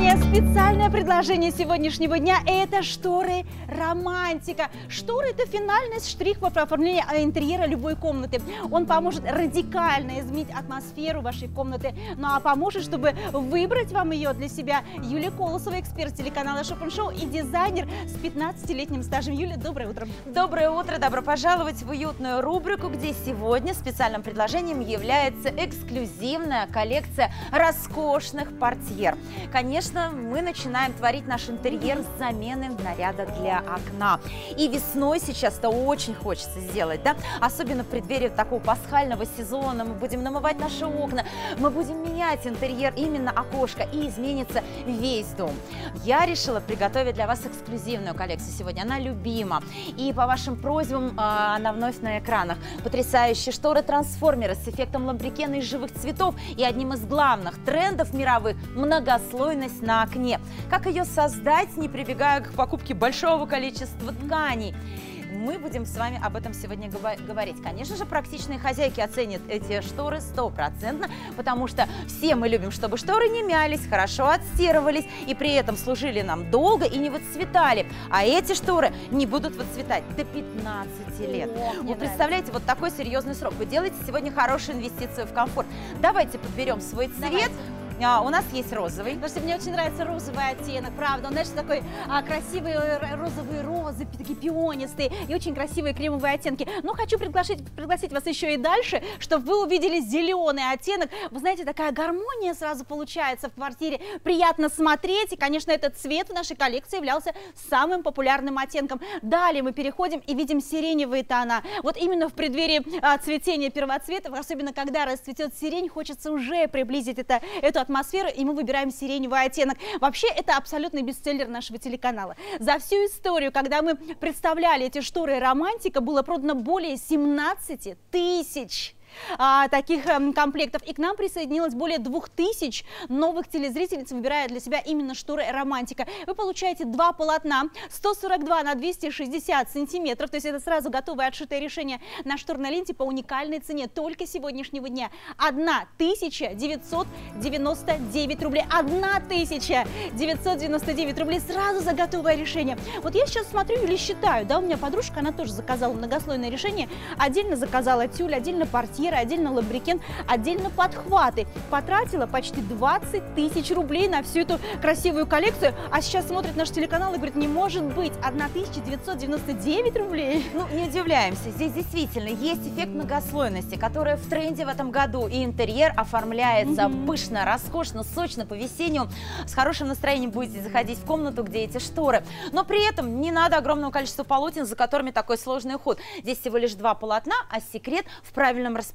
внимание, специальное предложение сегодняшнего дня – это шторы «Романтика». Шторы – это финальный штрих во оформлении интерьера любой комнаты. Он поможет радикально изменить атмосферу вашей комнаты. Ну а поможет, чтобы выбрать вам ее для себя, Юлия Колосова, эксперт телеканала Shop & Show и дизайнер с 15-летним стажем. Юля, доброе утро. Доброе утро, добро пожаловать в уютную рубрику, где сегодня специальным предложением является эксклюзивная коллекция роскошных портьер. Конечно, мы начинаем творить наш интерьер с замены наряда для окна. И весной сейчас-то очень хочется сделать, да? Особенно в преддверии такого пасхального сезона мы будем намывать наши окна, мы будем менять интерьер, именно окошко, и изменится весь дом. Я решила приготовить для вас эксклюзивную коллекцию сегодня. Она любима. И по вашим просьбам она вновь на экранах. Потрясающие шторы-трансформеры с эффектом ламбрекена из живых цветов и одним из главных трендов мировых – многослойность на окне. Как ее создать, не прибегая к покупке большого количества тканей? Мы будем с вами об этом сегодня говорить. Конечно же, практичные хозяйки оценят эти шторы стопроцентно, потому что все мы любим, чтобы шторы не мялись, хорошо отстирывались и при этом служили нам долго и не выцветали. А эти шторы не будут выцветать до 15 лет. Вы представляете, вот такой серьезный срок. Вы делаете сегодня хорошую инвестицию в комфорт. Давайте подберем свой цвет. У нас есть розовый. Потому что мне очень нравится розовый оттенок, правда. Он, знаешь, такой красивый, розовые розы, такие пионистые и очень красивые кремовые оттенки. Но хочу пригласить вас еще и дальше, чтобы вы увидели зеленый оттенок. Вы знаете, такая гармония сразу получается в квартире. Приятно смотреть. И, конечно, этот цвет в нашей коллекции являлся самым популярным оттенком. Далее мы переходим и видим сиреневые тона. Вот именно в преддверии цветения первоцветов, особенно когда расцветет сирень, хочется уже приблизить эту атмосферу, и мы выбираем сиреневый оттенок. Вообще, это абсолютный бестселлер нашего телеканала. За всю историю, когда мы представляли эти шторы «Романтика», было продано более 17 тысяч таких комплектов. И к нам присоединилось более 2000 новых телезрительниц, выбирая для себя именно шторы «Романтика». Вы получаете два полотна 142 на 260 сантиметров. То есть это сразу готовое отшитое решение на шторной ленте по уникальной цене только сегодняшнего дня. 1999 рублей. 1999 рублей сразу за готовое решение. Вот я сейчас смотрю или считаю, да, у меня подружка, она тоже заказала многослойное решение. Отдельно заказала тюль, отдельно портьер, отдельно лабрикен, отдельно подхваты. Потратила почти 20 тысяч рублей на всю эту красивую коллекцию, а сейчас смотрит наш телеканал и говорит, не может быть, 1999 рублей. Ну, не удивляемся, здесь действительно есть эффект многослойности, которая в тренде в этом году, и интерьер оформляется пышно, роскошно, сочно, по весеннему. С хорошим настроением будете заходить в комнату, где эти шторы. Но при этом не надо огромного количества полотен, за которыми такой сложный уход. Здесь всего лишь два полотна, а секрет в правильном распределении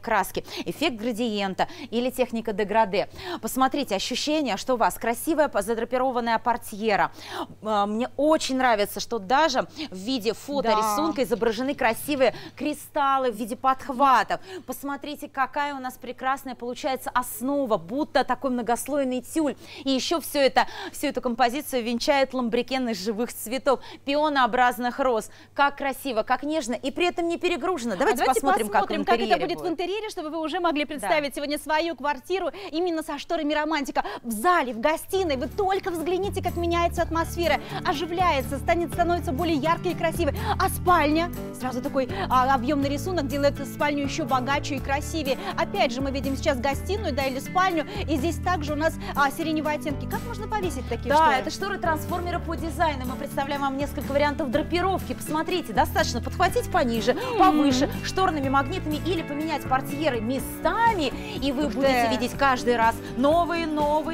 краски, эффект градиента или техника деграде. Посмотрите, ощущение, что у вас красивая задрапированная портьера. Мне очень нравится, что даже в виде фоторисунка изображены красивые кристаллы в виде подхватов. Посмотрите, какая у нас прекрасная получается основа, будто такой многослойный тюль. И еще всю эту композицию венчает ламбрекен из живых цветов, пионообразных роз. Как красиво, как нежно и при этом не перегружено. Давайте посмотрим, как это будет в интерьере, чтобы вы уже могли представить сегодня свою квартиру именно со шторами «Романтика». В зале, в гостиной вы только взгляните, как меняется атмосфера, оживляется, становится более яркой и красивой. А спальня, сразу такой объемный рисунок делает спальню еще богаче и красивее. Опять же, мы видим сейчас гостиную, да, или спальню, и здесь также у нас сиреневые оттенки. Как можно повесить такие шторы? Да, это шторы-трансформеры по дизайну. Мы представляем вам несколько вариантов драпировки. Посмотрите, достаточно подхватить пониже, повыше, шторными магнитами или поменять портьеры местами, и вы будете видеть каждый раз новый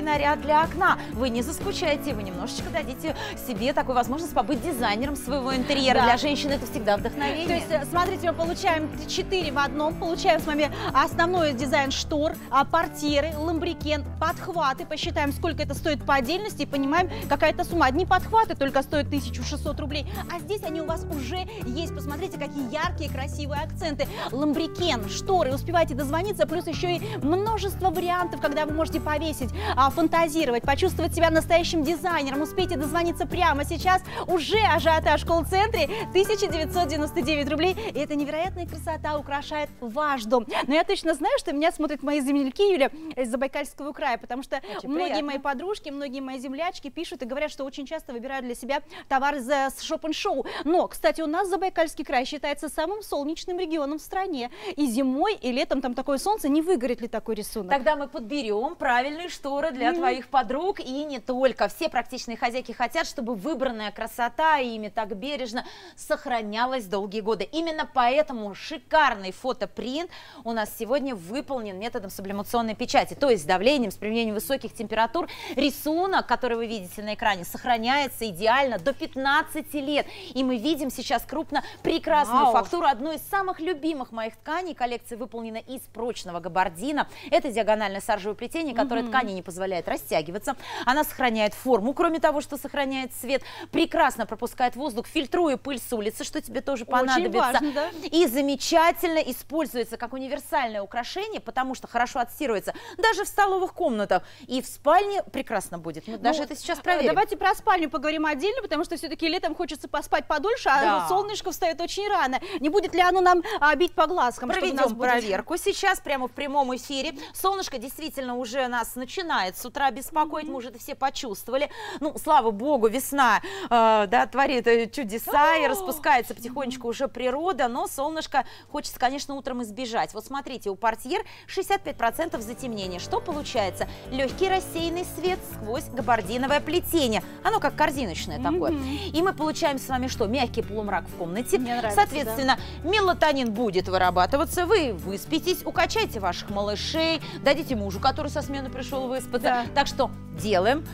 наряд для окна. Вы не заскучаете, вы немножечко дадите себе такую возможность побыть дизайнером своего интерьера. Для женщин это всегда вдохновение. То есть, смотрите, мы получаем 4 в одном, получаем с вами основной дизайн штор, портьеры, ламбрекен, подхваты. Посчитаем, сколько это стоит по отдельности и понимаем, какая это сумма. Одни подхваты только стоят 1600 рублей, а здесь они у вас уже есть. Посмотрите, какие яркие, красивые акценты. Ламбрекен, диван, шторы, успевайте дозвониться, плюс еще и множество вариантов, когда вы можете повесить, фантазировать, почувствовать себя настоящим дизайнером. Успейте дозвониться прямо сейчас, уже ажиотаж в колл-центре, 1999 рублей, и эта невероятная красота украшает ваш дом. Но я точно знаю, что меня смотрят мои земляки, Юля, из Забайкальского края, потому что многие мои подружки, многие мои землячки пишут и говорят, что очень часто выбирают для себя товар из Shop and Show. Но, кстати, у нас Забайкальский край считается самым солнечным регионом в стране. И зимой, и летом там такое солнце, не выгорит ли такой рисунок? Тогда мы подберем правильные шторы для твоих подруг, и не только. Все практичные хозяйки хотят, чтобы выбранная красота ими так бережно сохранялась долгие годы. Именно поэтому шикарный фотопринт у нас сегодня выполнен методом сублимационной печати, то есть с давлением, с применением высоких температур. Рисунок, который вы видите на экране, сохраняется идеально до 15 лет. И мы видим сейчас крупно прекрасную фактуру одной из самых любимых моих тканей. Коллекция выполнена из прочного габардина. Это диагональное саржевое плетение, которое ткани не позволяет растягиваться. Она сохраняет форму, кроме того, что сохраняет цвет. Прекрасно пропускает воздух, фильтрует пыль с улицы, что тебе тоже понадобится. Очень важно, да? И замечательно используется как универсальное украшение, потому что хорошо отстирывается даже в столовых комнатах. И в спальне прекрасно будет. Мы даже это сейчас проверим. Давайте про спальню поговорим отдельно, потому что все-таки летом хочется поспать подольше, а солнышко встает очень рано. Не будет ли оно нам бить по глазкам? Проведем проверку сейчас, прямо в прямом эфире. Солнышко действительно уже нас начинает с утра беспокоить, мы уже это все почувствовали. Ну, слава богу, весна творит чудеса и распускается потихонечку уже природа, но солнышко хочется, конечно, утром избежать. Вот смотрите, у портьер 65% затемнения. Что получается? Легкий рассеянный свет сквозь габардиновое плетение. Оно как корзиночное такое. И мы получаем с вами что? Мягкий полумрак в комнате. Соответственно, мелатонин будет вырабатываться, вы выспитесь, укачайте ваших малышей, дадите мужу, который со смены пришел, выспаться. Так что делаем,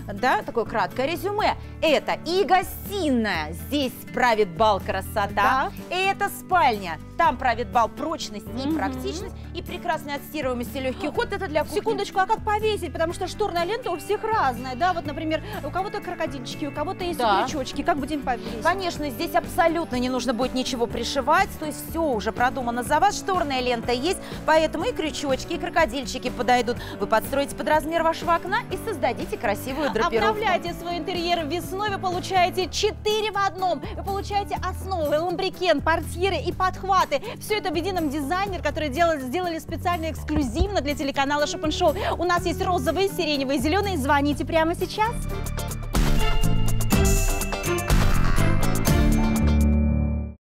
такое краткое резюме. Это и гостиная, здесь правит бал красота, это спальня, там правит бал прочность и практичность, и прекрасная отстирываемость и легкий ход, это для кухни. Секундочку, а как повесить? Потому что шторная лента у всех разная, вот, например, у кого-то крокодильчики, у кого-то есть крючочки, как будем повесить? Конечно, здесь абсолютно не нужно будет ничего пришивать, то есть все уже продумано за вас, шторная лента есть, поэтому и крючочки, и крокодильчики подойдут. Вы подстроите под размер вашего окна и создадите красивую драпировку. Обновляйте свой интерьер весной, вы получаете 4 в одном. Вы получаете основы, ламбрикен, портьеры и подхваты. Все это в едином дизайнер, который сделали специально эксклюзивно для телеканала Shop & Show. У нас есть розовые, сиреневые, зеленые. Звоните прямо сейчас.